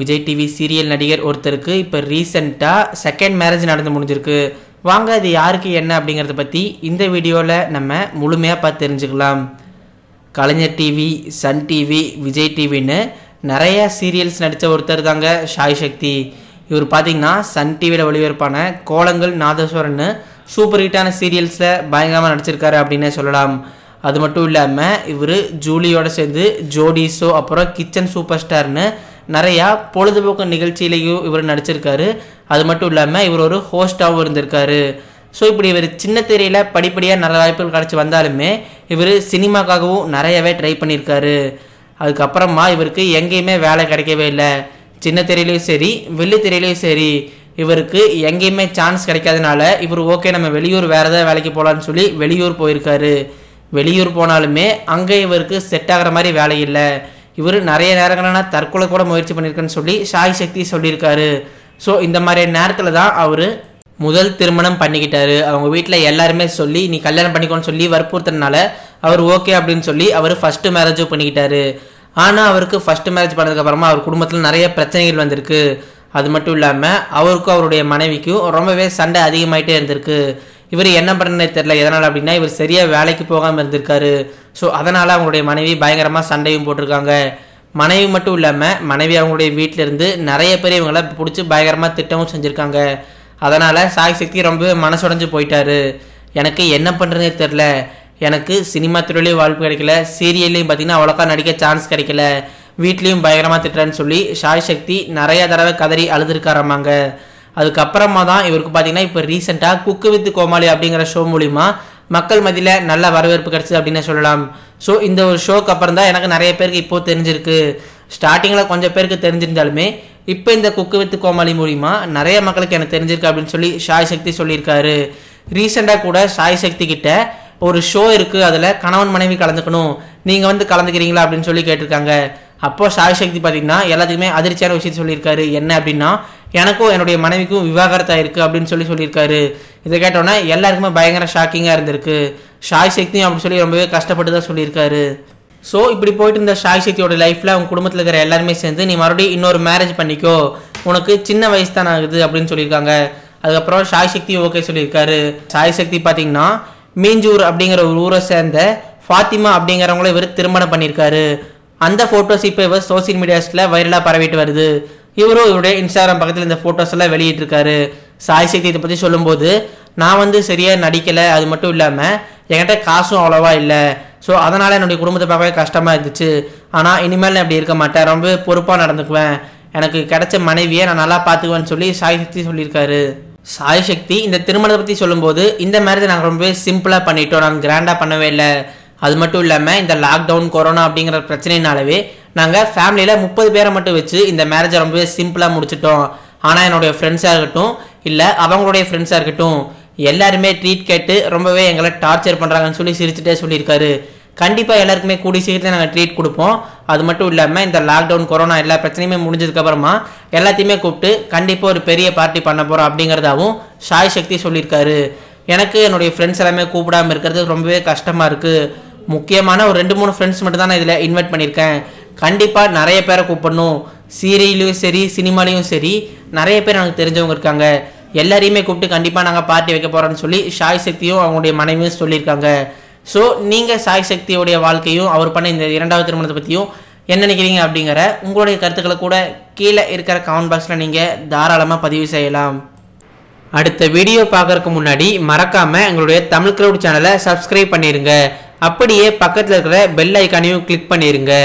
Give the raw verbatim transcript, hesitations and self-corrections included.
Vijay TV serial நடிகர் ஒருத்தருக்கு இப்போ ரீசெண்டாக செகண்ட் மேரேஜ் நடந்து முடிஞ்சிருக்கு. வாங்க அது யாருக்கு என்ன அப்படிங்கிறத பற்றி இந்த வீடியோவில் நம்ம முழுமையாக பார்த்து தெரிஞ்சுக்கலாம். Kalaignar TV, Sun TV, Vijay டிவின்னு நிறையா சீரியல்ஸ் நடித்த ஒருத்தர் தாங்க சாய் சக்தி. இவர் பார்த்திங்கன்னா சன் டிவியில் ஒளிபரப்பான கோலங்கள் நாதஸ்வரன்னு சூப்பர் ஹிட்டான சீரியல்ஸில் பயங்கரமாக நடிச்சிருக்காரு அப்படின்னே சொல்லலாம். அது மட்டும் இல்லாமல் இவர் ஜூலியோடு சேர்ந்து ஜோடி ஷோ, அப்புறம் கிச்சன் சூப்பர் ஸ்டார்னு நிறையா பொழுதுபோக்கு நிகழ்ச்சியிலையும் இவர் நடிச்சிருக்காரு. அது மட்டும் இல்லாமல் இவர் ஒரு ஹோஸ்டாகவும் இருந்திருக்காரு. ஸோ இப்படி இவர் சின்ன திரையில் படிப்படியாக நல்ல வாய்ப்புகள் கிடச்சி வந்தாலுமே இவர் சினிமாக்காகவும் நிறையவே ட்ரை பண்ணியிருக்காரு. அதுக்கப்புறமா இவருக்கு எங்கேயுமே வேலை கிடைக்கவே இல்லை. சின்ன திரையிலையும் சரி, வெள்ளித்திரையிலையும் சரி, இவருக்கு எங்கேயுமே சான்ஸ் கிடைக்காதனால இவர் ஓகே நம்ம வெளியூர் வேறு ஏதாவது வேலைக்கு போகலான்னு சொல்லி வெளியூர் போயிருக்காரு. வெளியூர் போனாலுமே அங்கே இவருக்கு செட் ஆகிற மாதிரி வேலை இல்லை. இவர் நிறைய நேரங்களான தற்கொலை கூட முயற்சி பண்ணியிருக்கேன்னு சொல்லி சாய் சக்தி சொல்லியிருக்காரு. ஸோ இந்த மாதிரி நேரத்தில் தான் அவர் முதல் திருமணம் பண்ணிக்கிட்டாரு. அவங்க வீட்டில் எல்லாருமே சொல்லி நீ கல்யாணம் பண்ணிக்கோன்னு சொல்லி வற்புறுத்தனால அவர் ஓகே அப்படின்னு சொல்லி அவர் ஃபஸ்ட்டு மேரேஜும் பண்ணிக்கிட்டாரு. ஆனால் அவருக்கு ஃபஸ்ட்டு மேரேஜ் பண்ணதுக்கப்புறமா அவர் குடும்பத்தில் நிறைய பிரச்சனைகள் வந்திருக்கு. அது மட்டும் இல்லாமல் அவருக்கும் அவருடைய மனைவிக்கும் ரொம்பவே சண்டை அதிகமாகிட்டே இருந்திருக்கு. இவர் என்ன பண்ணனே தெரியல. எதனால் அப்படின்னா இவர் சரியாக வேலைக்கு போகாமல் இருந்திருக்காரு. ஸோ அதனால் அவங்களுடைய மனைவி பயங்கரமாக சண்டையும் போட்டிருக்காங்க. மனைவி மட்டும் இல்லாமல் மனைவி அவங்களுடைய வீட்டிலேருந்து நிறைய பேர் இவங்களை பிடிச்சி பயங்கரமாக திட்டமும் செஞ்சுருக்காங்க. அதனால் சாய் சக்தி ரொம்பவே மனசுடைஞ்சு போயிட்டாரு. எனக்கு என்ன பண்ணுறதே தெரில, எனக்கு சினிமா துறையிலையும் வாய்ப்பு கிடைக்கல, சீரியல்லையும் பார்த்திங்கன்னா அவ்வளோக்கா நடிக்க சான்ஸ் கிடைக்கல, வீட்லேயும் பயங்கரமாக திட்டுறான்னு சொல்லி சாய் சக்தி நிறையா தடவை கதறி அழுதுருக்காராமாங்க. அதுக்கப்புறமா தான் இவருக்கு பார்த்திங்கன்னா இப்போ ரீசெண்டாக குக்கு வித் கோமாளி அப்படிங்கிற ஷோ மூலிமா மக்கள் மத்தியில் நல்ல வரவேற்பு கிடச்சிது அப்படின்னு சொல்லலாம். ஸோ இந்த ஒரு ஷோக்கு அப்புறம் தான் எனக்கு நிறைய பேருக்கு இப்போது தெரிஞ்சிருக்கு. ஸ்டார்டிங்கில் கொஞ்சம் பேருக்கு தெரிஞ்சிருந்தாலுமே இப்போ இந்த குக்கு வித் கோமாளி மூலிமா நிறைய மக்களுக்கு எனக்கு தெரிஞ்சிருக்கு அப்படின்னு சொல்லி சாய் சக்தி சொல்லியிருக்காரு. ரீசெண்டாக கூட சாய் சக்தி கிட்ட ஒரு ஷோ இருக்குது, அதில் கணவன் மனைவி கலந்துக்கணும், நீங்கள் வந்து கலந்துக்கிறீங்களா அப்படின்னு சொல்லி கேட்டிருக்காங்க. அப்போது சாய் சக்தி பார்த்திங்கன்னா எல்லாத்துக்குமே அதிர்ச்சியான விஷயத்தை சொல்லியிருக்காரு. என்ன அப்படின்னா எனக்கும் என்னுடைய மனைவிக்கும் விவாகரத்தாக இருக்குது அப்படின்னு சொல்லி சொல்லியிருக்காரு. இதை கேட்டோன்னே எல்லாருக்குமே பயங்கர ஷாக்கிங்காக இருந்திருக்கு. சாய் சக்தியும் அப்படின்னு சொல்லி ரொம்பவே கஷ்டப்பட்டு தான் சொல்லியிருக்காரு. ஸோ இப்படி போயிட்டு இருந்த சாய் சக்தியோட லைஃப்பில் அவங்க குடும்பத்தில் இருக்கிற எல்லாருமே சேர்ந்து நீ மறுபடியும் இன்னொரு மேரேஜ் பண்ணிக்கோ, உனக்கு சின்ன வயசு தான் ஆகுது அப்படின்னு சொல்லியிருக்காங்க. அதுக்கப்புறம் சாய் சக்தி ஓகே சொல்லியிருக்காரு. சாய் சக்தி பார்த்திங்கன்னா மீஞ்சூர் அப்படிங்கிற ஒரு ஊரை சேர்ந்த ஃபாத்திமா அப்படிங்கிறவங்கள இவர் திருமணம் பண்ணியிருக்காரு. அந்த ஃபோட்டோஸ் இப்போ இவர் சோசியல் மீடியாஸில் வைரலாக பரவிட்டு வருது. இவரும் இவருடைய இன்ஸ்டாகிராம் பக்கத்தில் இந்த ஃபோட்டோஸ் எல்லாம் வெளியிட்டிருக்காரு. சாய் சக்தி இதை பற்றி சொல்லும்போது நான் வந்து சரியாக நடிக்கலை, அது மட்டும் இல்லாமல் என்கிட்ட காசும் அவ்வளோவா இல்லை, ஸோ அதனால் என்னுடைய குடும்பத்தை பார்க்கவே கஷ்டமாக இருந்துச்சு. ஆனால் இனிமேல் நான் இப்படி இருக்க மாட்டேன், ரொம்ப பொறுப்பாக நடந்துக்குவேன், எனக்கு கிடைச்ச மனைவியை நான் நல்லா பார்த்துக்குவேன்னு சொல்லி சாய் சக்தி சொல்லியிருக்காரு. சாய் சக்தி இந்த திருமணத்தை பற்றி சொல்லும்போது இந்த மேரேஜ் நாங்கள் ரொம்பவே சிம்பிளாக பண்ணிட்டோம், நாங்கள் கிராண்டாக பண்ணவே இல்லை. அது மட்டும் இல்லாமல் இந்த லாக்டவுன் கொரோனா அப்படிங்கிற பிரச்சனைனாலவே நாங்கள் ஃபேமிலியில் முப்பது பேரை மட்டும் வச்சு இந்த மேரேஜை ரொம்பவே சிம்பிளாக முடிச்சிட்டோம். ஆனால் என்னுடைய ஃப்ரெண்ட்ஸாக இருக்கட்டும், இல்லை அவங்களுடைய ஃப்ரெண்ட்ஸாக இருக்கட்டும், எல்லாருமே ட்ரீட் கேட்டு ரொம்பவே எங்களை டார்ச்சர் பண்ணுறாங்கன்னு சொல்லி சிரிச்சுட்டே சொல்லியிருக்காரு. கண்டிப்பாக எல்லாருக்குமே கூடி சீக்கிரத்தில் நாங்கள் ட்ரீட் கொடுப்போம். அது மட்டும் இல்லாமல் இந்த லாக்டவுன் கொரோனா எல்லா பிரச்சனையுமே முடிஞ்சதுக்கப்புறமா எல்லாத்தையுமே கூப்பிட்டு கண்டிப்பாக ஒரு பெரிய பார்ட்டி பண்ண போகிறோம் அப்படிங்கிறதாவும் சாய் சக்தி சொல்லியிருக்காரு. எனக்கு என்னுடைய ஃப்ரெண்ட்ஸ் எல்லாமே கூப்பிடாமல் இருக்கிறது ரொம்பவே கஷ்டமாக இருக்குது. முக்கியமான ஒரு ரெண்டு மூணு ஃப்ரெண்ட்ஸ் மட்டும் தான் நான் இதில் இன்வைட் பண்ணியிருக்கேன். கண்டிப்பாக நிறைய பேரை கூப்பிடணும். சீரியல்லையும் சரி, சினிமாலையும் சரி, நிறைய பேர் எனக்கு தெரிஞ்சவங்க இருக்காங்க. எல்லாரையுமே கூப்பிட்டு கண்டிப்பாக நாங்கள் பார்ட்டி வைக்க போகிறோன்னு சொல்லி சாய் சக்தியும் அவங்களுடைய மனைவியும் சொல்லியிருக்காங்க. ஸோ நீங்கள் சாய் சக்தியோடைய வாழ்க்கையும் அவர் பண்ண இந்த இரண்டாவது திருமணத்தை பற்றியும் என்ன நினைக்கிறீங்க அப்படிங்கிற உங்களுடைய கருத்துக்களை கூட கீழே இருக்கிற கமெண்ட் பாக்ஸில் நீங்கள் தாராளமாக பதிவு செய்யலாம். அடுத்த வீடியோ பார்க்குறதுக்கு முன்னாடி மறக்காமல் எங்களுடைய தமிழ் கிரவுட் சேனலை சப்ஸ்கிரைப் பண்ணிடுங்க. அப்படியே பக்கத்தில் இருக்கிற பெல் ஐக்கானையும் கிளிக் பண்ணிடுங்க.